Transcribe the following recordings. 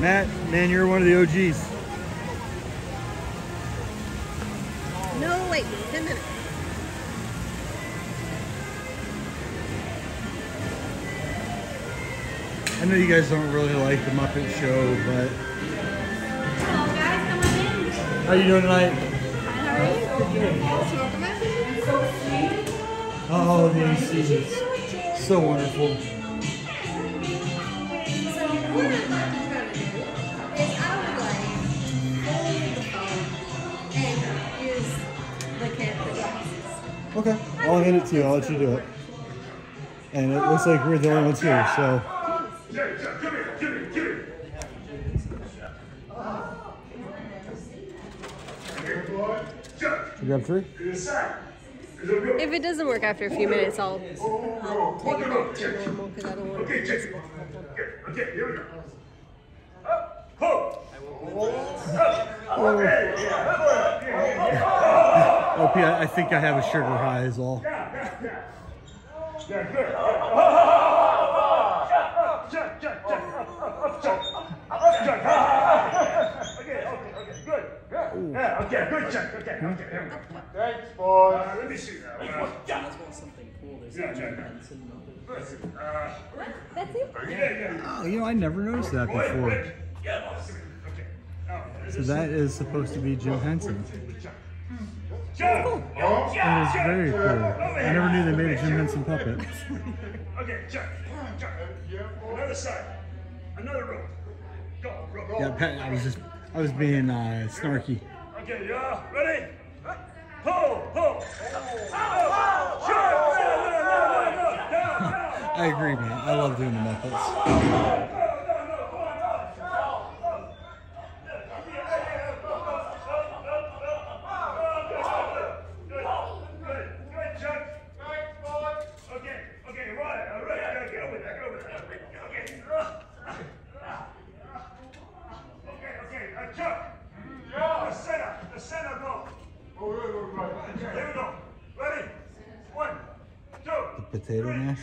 Matt, man, you're one of the OGs. No, wait, 10 minutes. I know you guys don't really like the Muppet Show, but... Hello guys, come on in. How you doing tonight? How are you? I'm so sweet. Oh, these seasons. So wonderful. So what I'd like to try to do is I would like hold the phone and use the camera glasses. Okay, I'll hand it to you. I'll let you do it. And it looks like we're the only ones here, so... Grab three? If it doesn't work after a few minutes, I'll take it back to normal because I don't want to do this. Okay, here we go. OP, I think I have a sugar high as well. Yeah, okay, good check. Okay, okay. Thanks, boys. Let me see that. That's why something cool is. Yeah, Jim Henson. What? That's it? Yeah. Oh, you know, I never noticed that before. Yeah, okay. So that is supposed to be Jim Henson. That's cool. That is very cool. I never knew they made a Jim Henson puppet. Okay, check. Another side. Another rope. Go. Yeah, Pat, I was being snarky. Okay, yeah, ready? Ho! I agree, man. I love doing the Muppets. Okay, right. Get over there. Chuck! Yeah. The center goal. Right. Here we go. Ready? 1, 2. The potato mash.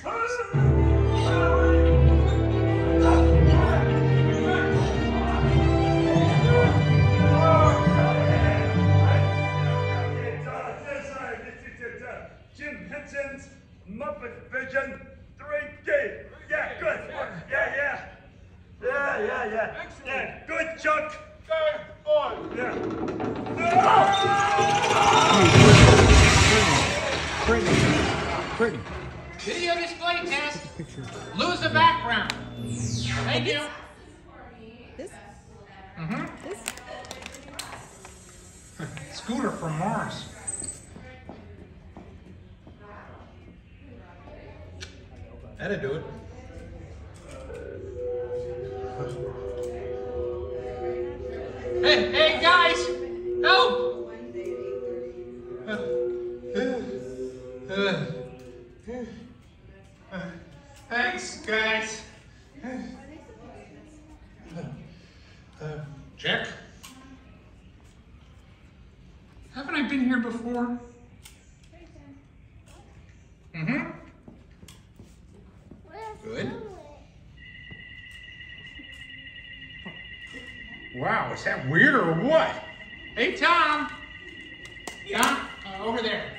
Jim Henson's Muppet Vision 3D. Yeah, good. Yeah. Excellent. Yeah, good, Chuck. Brittany. Video display test. Lose the background. Thank you. This? Mm-hmm. This? Scooter from Mars. That'd do it. Hey guys! Help! Thanks, guys. Jack? Haven't I been here before? Mm-hmm. Good. Wow, is that weird or what? Hey, Tom! Tom, over there.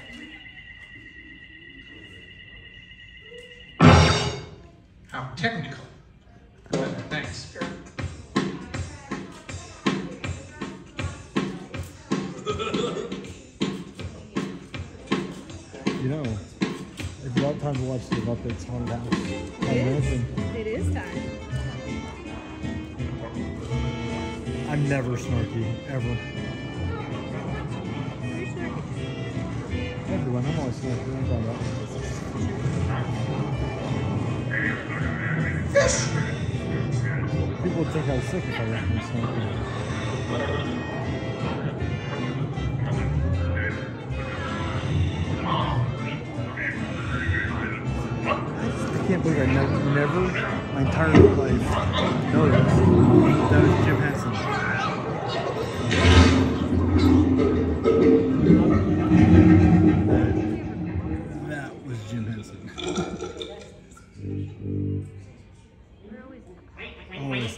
How technical. Thanks. You know, it's about time to watch the Muppets on that. It is time. I'm never snarky, ever. Everyone, I'm always snarky. I'm talking about fish. People would think I was sick if I went from snarky. I can't believe I never my entire life noticed that was Jim Henson. That was Jim Henson. Always.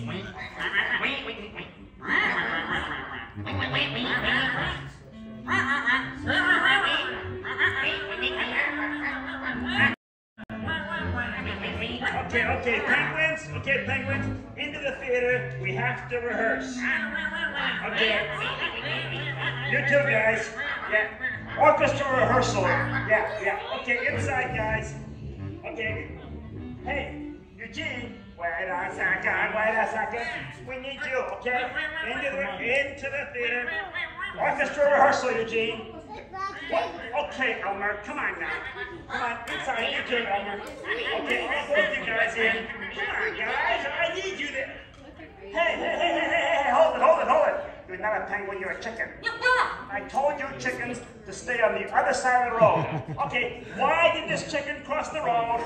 Okay, okay, penguins, okay, penguins, into the theater, we have to rehearse. Okay, you too, guys, yeah, orchestra rehearsal, yeah, yeah, okay, inside, guys, okay, hey, Eugene, wait a second, we need you, okay, into the theater, orchestra rehearsal, Eugene. What? Okay, Elmer, come on now. Come on, inside, Eugene, Elmer. Okay, I'll hold you guys in. Come on, guys, I need you there. Hey, hey, hold it, hold it. You're not a penguin, you're a chicken. I told you chickens to stay on the other side of the road. Okay, why did this chicken cross the road?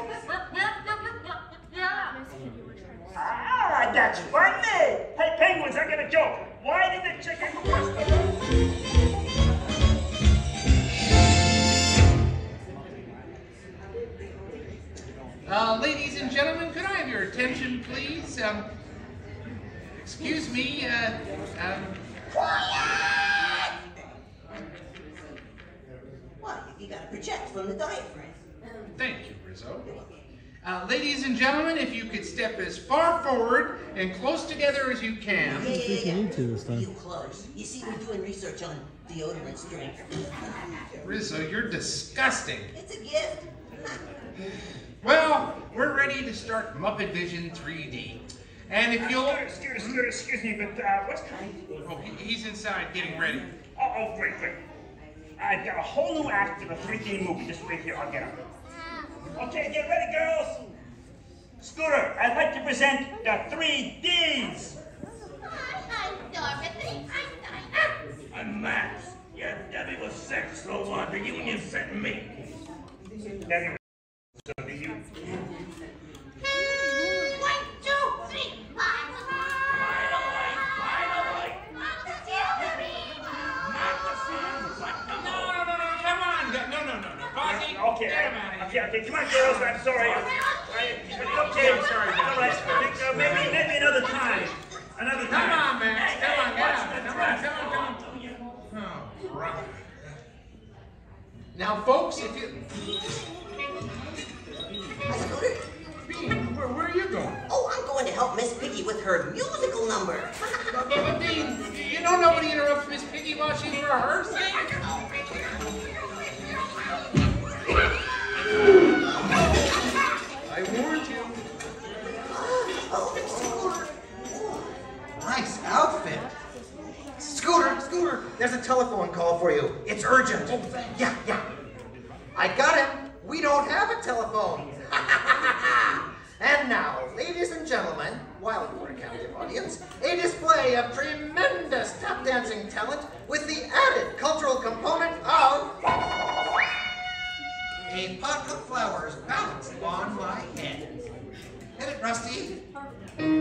Ah, that's funny. Hey, penguins, I got a joke. Why did the chicken cross the road? Ladies and gentlemen, could I have your attention, please? Excuse me, Quiet! Well, you gotta project from the diaphragm. Thank you, Rizzo. Ladies and gentlemen, if you could step as far forward and close together as you can. Yeah. You close. You see, we're doing research on deodorant strength. Rizzo, you're disgusting. It's a gift. Well, we're ready to start Muppet Vision 3D. And if you'll... Excuse me, but what's coming? Oh, he's inside getting ready. Oh, great. I've got a whole new act of a 3D movie. Just wait here, I'll get up. Okay, get ready, girls. Scooter, I'd like to present the 3Ds. I'm Max. Yeah, Debbie was sick, so the union sent me. Debbie. So do you. 1, 2, 3, By the way. Not the sea, not the sea, what the... No, come on, no, Fozzie, okay, get him out of here. Okay, come on, girls, I'm sorry. Okay, I'm sorry. All right, maybe another time. Come on, man, hey, come on. Oh, crap. Now, folks, if you... Bean, where are you going? Oh, I'm going to help Miss Piggy with her musical number. But Bean, you know nobody interrupts Miss Piggy while she's rehearsing? I warned you. Oh, Scooter. Nice outfit. Scooter, there's a telephone call for you. It's urgent. Oh, thanks. Yeah. I got it. We don't have a telephone. And now, ladies and gentlemen, while you are a captive audience, a display of tremendous tap dancing talent with the added cultural component of a pot of flowers balanced on my head. Hit it, Rusty. Yeah!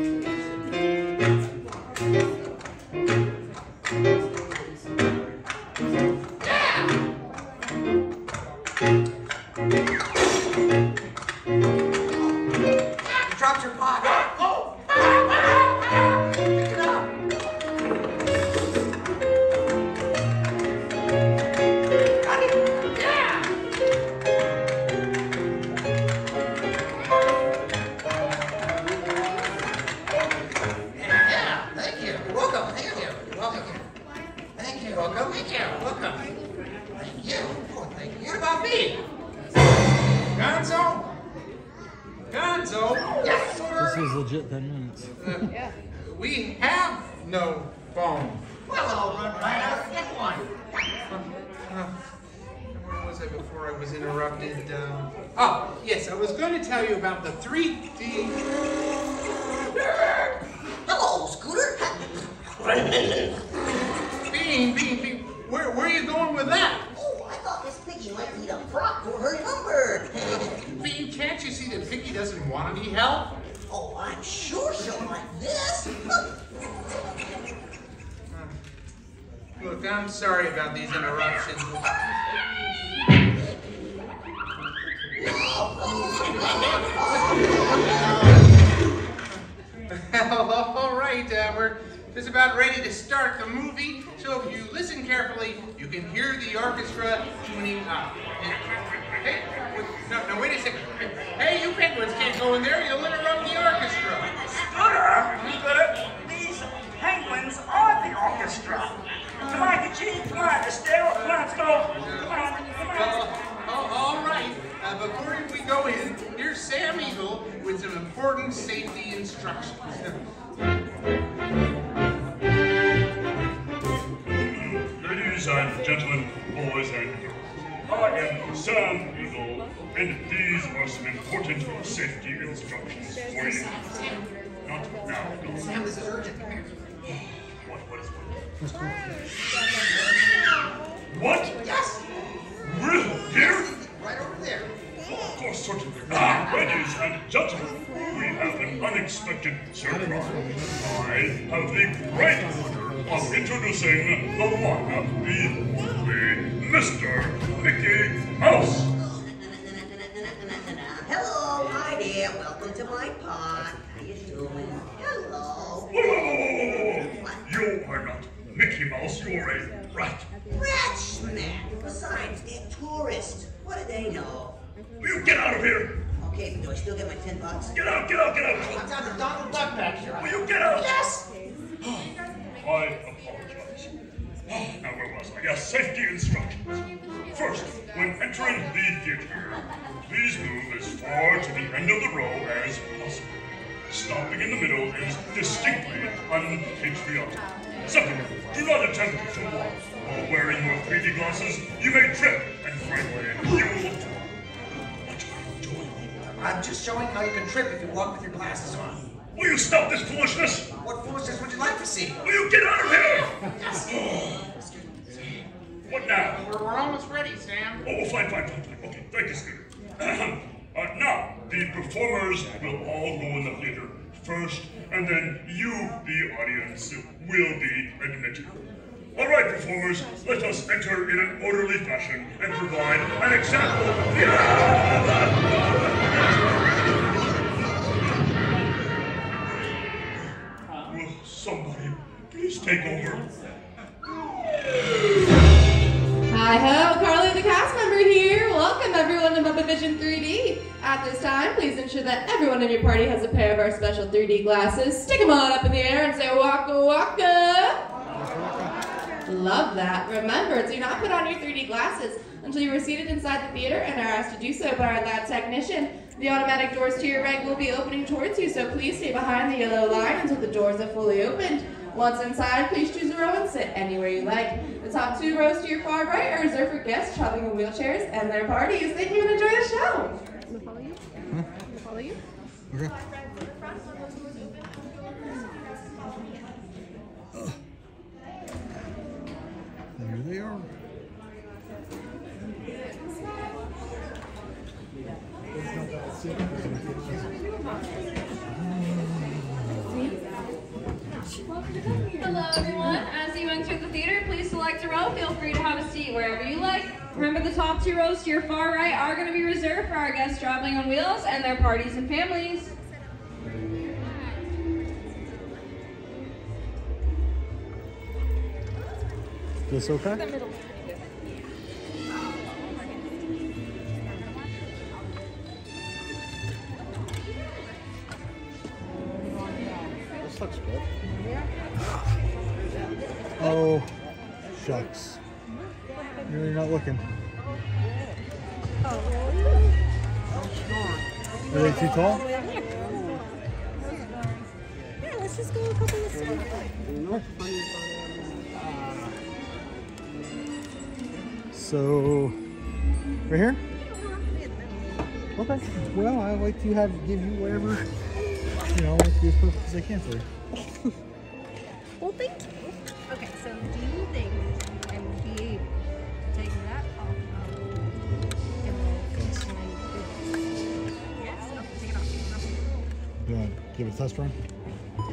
You dropped your pot. Oh! Pick it up. Got it? Yeah, thank you. Welcome, thank you. Welcome. Thank you, welcome. Thank you, welcome. Thank you. Oh, thank you. What about me? Gonzo? Yes, sir. This is legit 10 minutes. Yeah. We have no phone. Well, I'll run right out and get one. Where was I before I was interrupted? Oh, yes, I was going to tell you about the 3D... Hello, Scooter. Bean, where are you going with that? Piggy might need a prop for her number. Bean, can't you see that Piggy doesn't want any help? Oh, I'm sure she'll like this. Look, I'm sorry about these interruptions. Well, all right, we're is about ready to start the movie, so if you listen carefully, you can hear the orchestra tuning up. Hey, no, wait a second. Hey, you penguins can't go in there. You'll interrupt the orchestra. Scooter, these penguins are the orchestra. Come on, get you. Come on, Estelle. Come on, let's go. Come on, come on. Oh, all right. Before we go in, here's Sam Eagle with some important safety instructions. Ladies and gentlemen, boys and girls, I am Sam Eagle, and these are some important safety instructions for you. Not now. Sam, this is urgent. What is what? What? Yes! Really? Here? Right over there. Of course, certainly. Ladies and gentlemen, we have an unexpected surprise. I have the great honor of introducing the one, the only Mr. Mickey Mouse. Hello, my dear. Welcome to my pod. How you doing? Hello. Whoa. You are not Mickey Mouse. You're a rat. Rat snack. Besides, they're tourists. What do they know? You get out of here! Okay, do I still get my $10? Get out, get out, get out! I've got the Donald Duck back here. Will you get out? Yes! I apologize. Now, where was I? Yes, safety instructions. First, when entering the theater, please move as far to the end of the row as possible. Stopping in the middle is distinctly unpatriotic. Second, do not attempt to walk. While wearing your 3D glasses, you may trip, and finally, you will fall. I'm just showing how you can trip if you walk with your glasses on. Will you stop this foolishness? What foolishness would you like to see? Will you get out of here? Yes. What now? We're almost ready, Sam. Oh, fine. Okay, thank you, Scooter. Now, the performers will all go in the theater first, and then you, the audience, will be admitted. All right, performers, let us enter in an orderly fashion and provide an example. Will somebody please take over? Hi-ho, Carly the cast member here. Welcome everyone to Muppet Vision 3D. At this time, please ensure that everyone in your party has a pair of our special 3D glasses. Stick them on up in the air and say waka waka. Love that. Remember, do not put on your 3D glasses until you are seated inside the theater and are asked to do so by our lab technician. The automatic doors to your right will be opening towards you, so please stay behind the yellow line until the doors are fully opened. Once inside, please choose a row and sit anywhere you like. The top two rows to your far right are reserved for guests traveling in wheelchairs and their parties. Thank you and enjoy the show. Can I follow you? Can I follow you? Okay. There they are. Hello, everyone. As you enter the theater, please select a row. Feel free to have a seat wherever you like. Remember, the top two rows to your far right are going to be reserved for our guests traveling on wheels and their parties and families. This okay? This looks good. Oh, shucks. You're really not looking. Are they too tall? Yeah, let's just go a couple of steps. So, right here? Okay. Well, I like to give you whatever, you know, like to be as perfect as I can for you. Well, thank you. Okay, so do you think I would be taking that off? Yes? Okay, take it off. You want to give it a test run? Test run.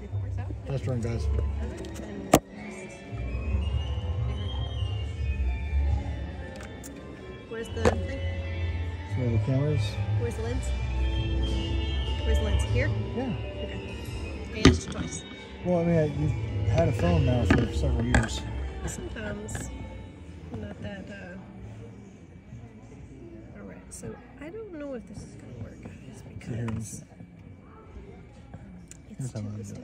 See if it works out. Test run, guys. Where's the thing? Where the cameras? Where's the lens? Where's the lens? Here? Yeah. Okay. And twice. Well, I mean, you've had a phone now for several years. Sometimes I'm not that erect. So I don't know if this is going to work, guys, because it's too close.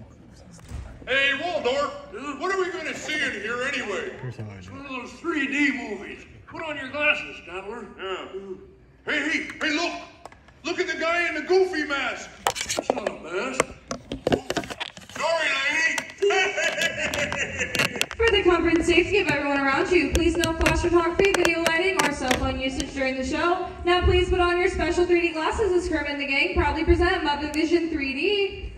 Hey, Waldorf, what are we going to see in here anyway? It's one of those 3D movies. Put on your glasses, Donald. Yeah. Hey, look! Look at the guy in the goofy mask! That's not a mask. Sorry, lady! For the comfort and safety of everyone around you, please no flash photography, video lighting, or cell phone usage during the show. Now please put on your special 3D glasses as Kermit and the gang proudly present Muppet Vision 3D.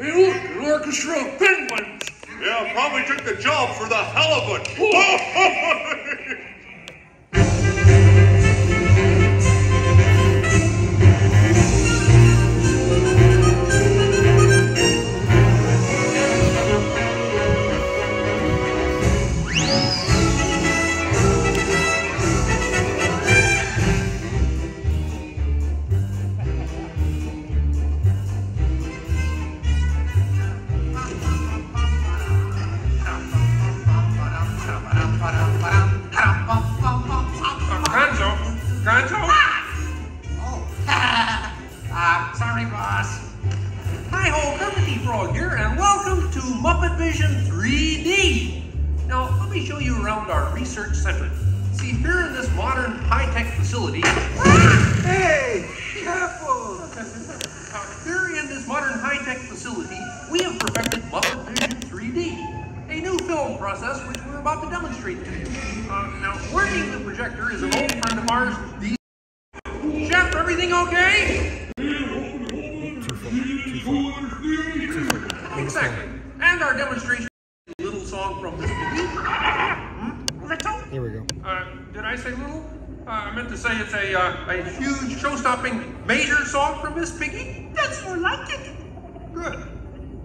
Hey, look, an orchestra of penguins! Yeah, probably took the job for the halibut. Oh. Miss Piggy? That's more like it. Good.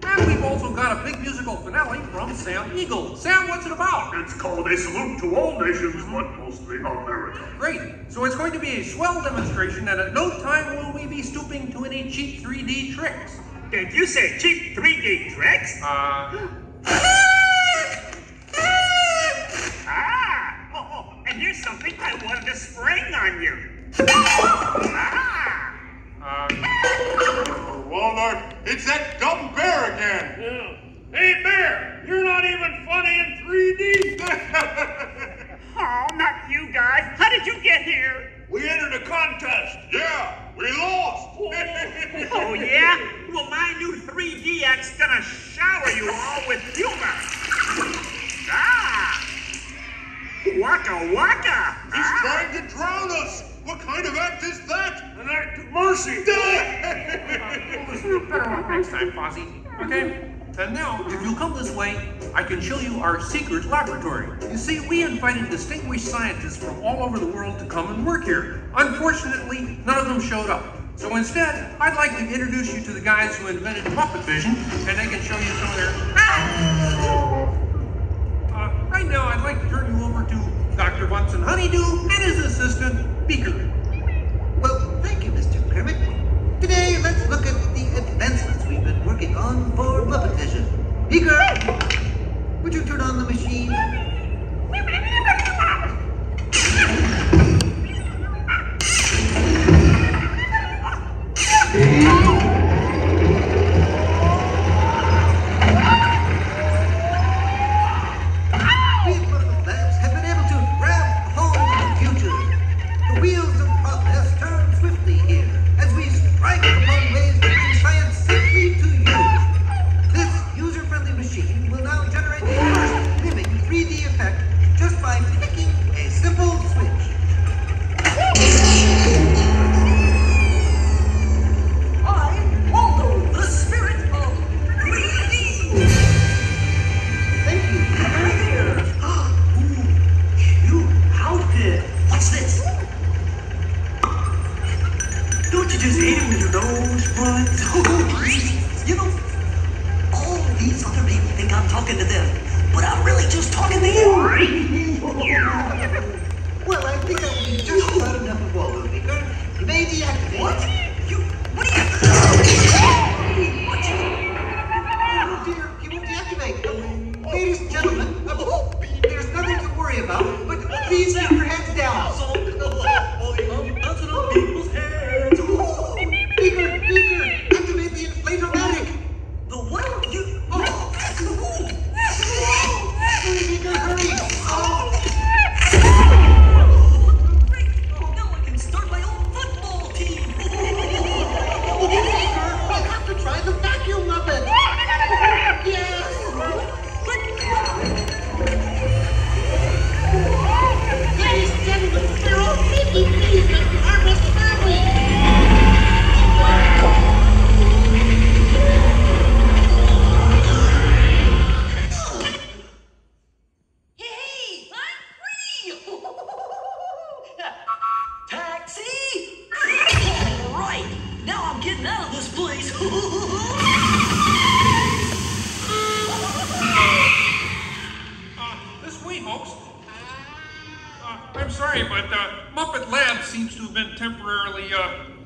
And we've also got a big musical finale from Sam Eagle. Sam, what's it about? It's called A Salute to All Nations, but mostly America. Great. So it's going to be a swell demonstration, and at no time will we be stooping to any cheap 3D tricks. Did you say cheap 3D tricks? Oh, and here's something I wanted to spring on you. Waldorf, it's that dumb bear again. Yeah. Hey, bear, you're not even funny in 3D. Oh, not you guys. How did you get here? We entered a contest. Yeah, we lost. Oh, yeah? Well, my new 3D act's gonna shower you all with humor. Ah! Waka waka! He's trying to drown us. What kind of act is that? An act of mercy! Better luck next time, Fozzie. Okay? And now, if you'll come this way, I can show you our secret laboratory. You see, we invited distinguished scientists from all over the world to come and work here. Unfortunately, none of them showed up. So instead, I'd like to introduce you to the guys who invented Muppet Vision, and they can show you some of their... right now, I'd like to turn you over to Dr. Bunsen Honeydew and his assistant, Beaker. Well, thank you, Mr. Kermit. Today, let's look at the advancements we've been working on for Muppet Vision. Beaker, would you turn on the machine? Muppet Labs have been able to grab hold of the future. The wheels of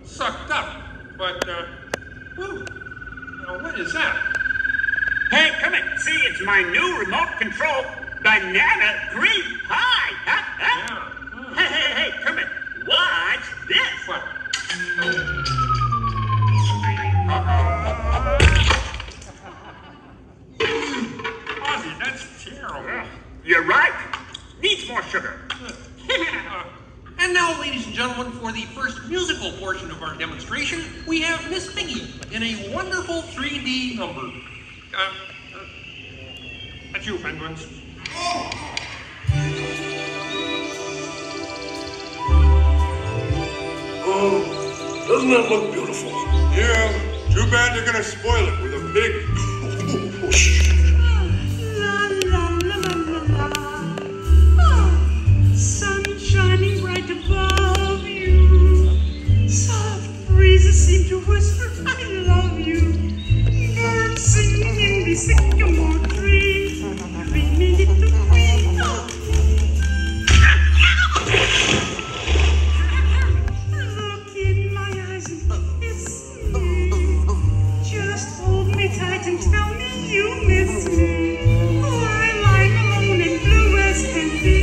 sucked up, but, whew, what is that? Hey, come and see, it's my new remote control banana green pie. Huh? Huh? Yeah. Oh. Hey, come and watch this. What? Ozzy, that's terrible. You're right. Needs more sugar. And now, ladies and gentlemen, for the first musical portion of our demonstration, we have Miss Piggy in a wonderful 3D number. That's you, penguins. Oh, doesn't that look beautiful? Yeah, too bad you're gonna spoil it with a big... to whisper, I love you. Birds singing in the sycamore tree. Dreaming little window. Look in my eyes and kiss me. Just hold me tight and tell me you miss me. While I'm alone and blue as can be.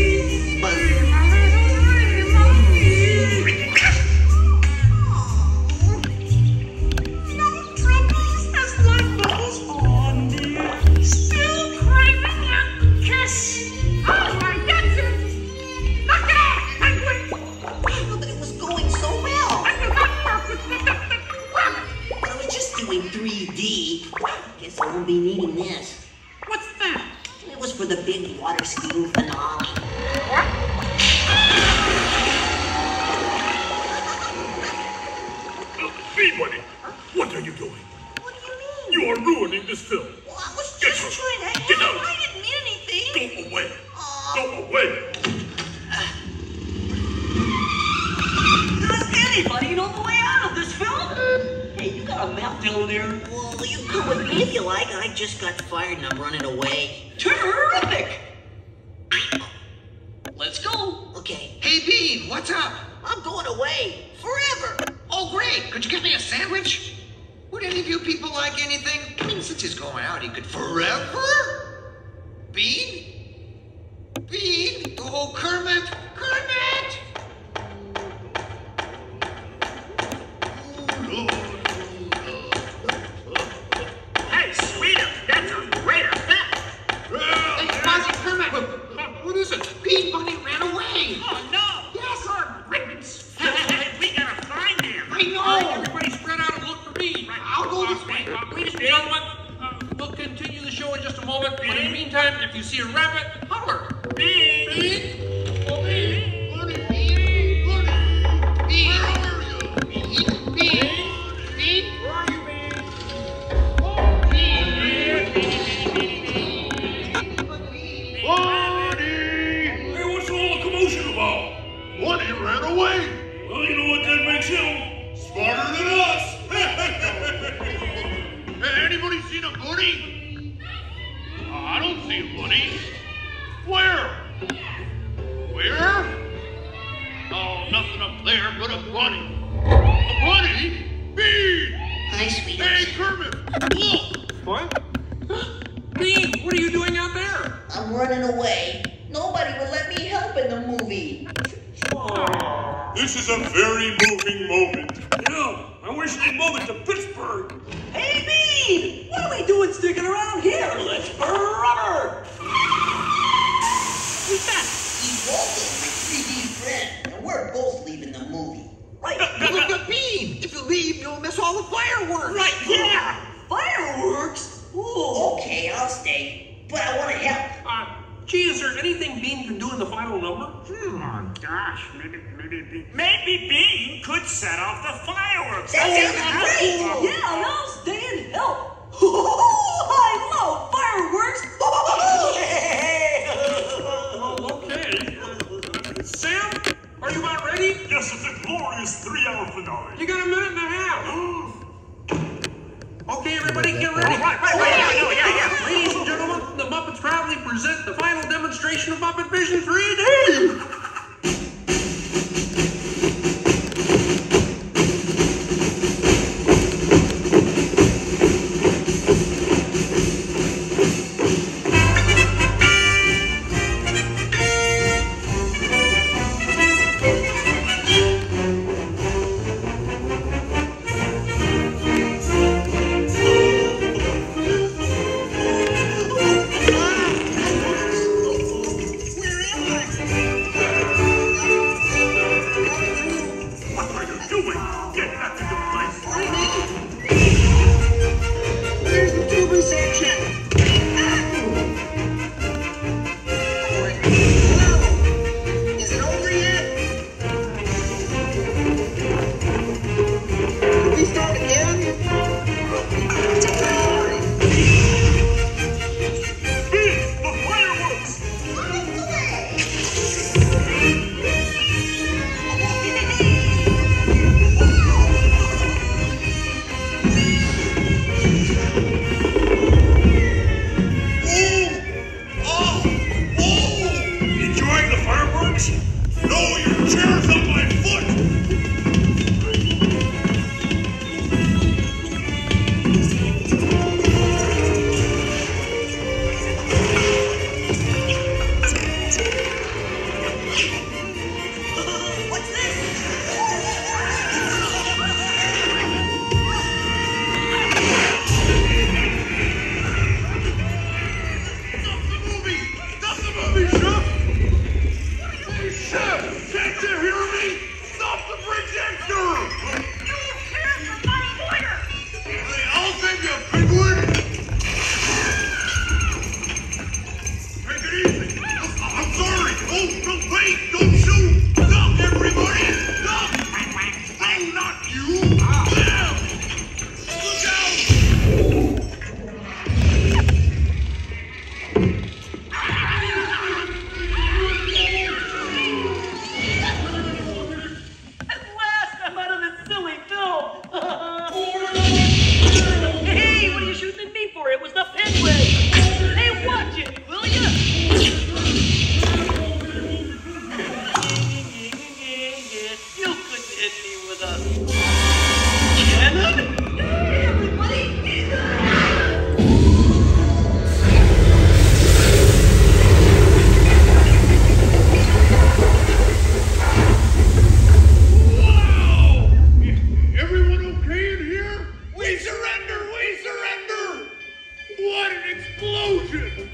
What an explosion!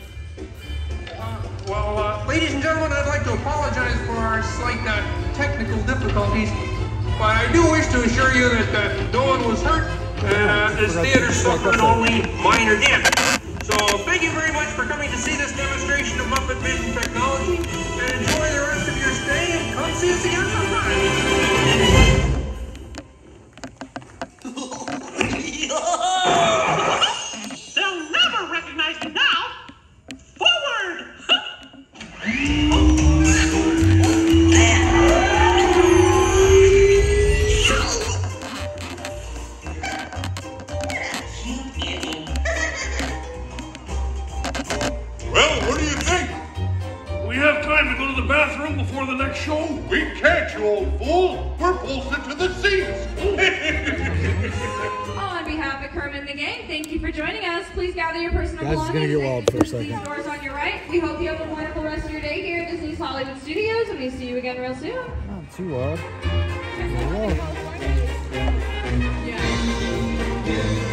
Ladies and gentlemen, I'd like to apologize for our slight technical difficulties, but I do wish to assure you that no one was hurt, this theater suffered only minor damage. So thank you very much for coming to see this demonstration of Muppet Vision technology, and enjoy the rest of your stay, and come see us again sometime! Too hard. Yeah.